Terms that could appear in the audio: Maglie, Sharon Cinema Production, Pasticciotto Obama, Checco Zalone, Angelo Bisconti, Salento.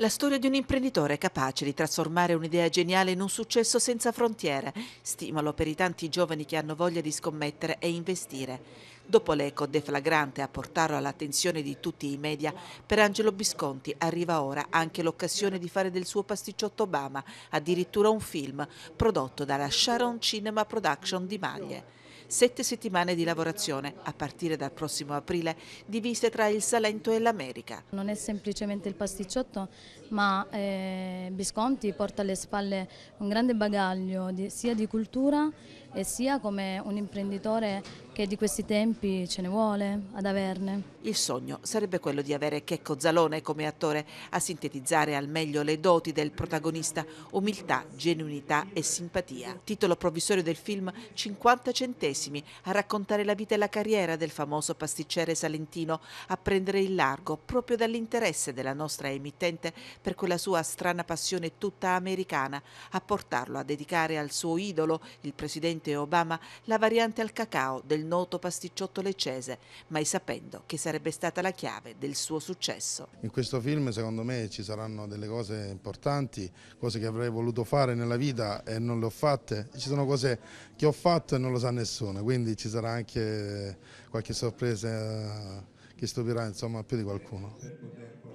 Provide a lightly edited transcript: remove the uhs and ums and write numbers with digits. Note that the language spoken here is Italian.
La storia di un imprenditore capace di trasformare un'idea geniale in un successo senza frontiere, stimolo per i tanti giovani che hanno voglia di scommettere e investire. Dopo l'eco deflagrante a portarlo all'attenzione di tutti i media, per Angelo Bisconti arriva ora anche l'occasione di fare del suo Pasticciotto Obama, addirittura un film, prodotto dalla Sharon Cinema Production di Maglie. 7 settimane di lavorazione, a partire dal prossimo aprile, divise tra il Salento e l'America. Non è semplicemente il pasticciotto, ma Bisconti porta alle spalle un grande bagaglio sia di cultura e sia come un imprenditore che di questi tempi ce ne vuole ad averne. Il sogno sarebbe quello di avere Checco Zalone come attore a sintetizzare al meglio le doti del protagonista: umiltà, genuinità e simpatia. Titolo provvisorio del film, 50 centesimi a raccontare la vita e la carriera del famoso pasticcere salentino, a prendere il largo proprio dall'interesse della nostra emittente per quella sua strana passione tutta americana, a portarlo a dedicare al suo idolo, il presidente Obama, la variante al cacao del noto pasticciotto leccese, mai sapendo che sarebbe stata la chiave del suo successo. In questo film secondo me ci saranno delle cose importanti, cose che avrei voluto fare nella vita e non le ho fatte, ci sono cose che ho fatto e non lo sa nessuno, quindi ci sarà anche qualche sorpresa che stupirà, insomma, più di qualcuno.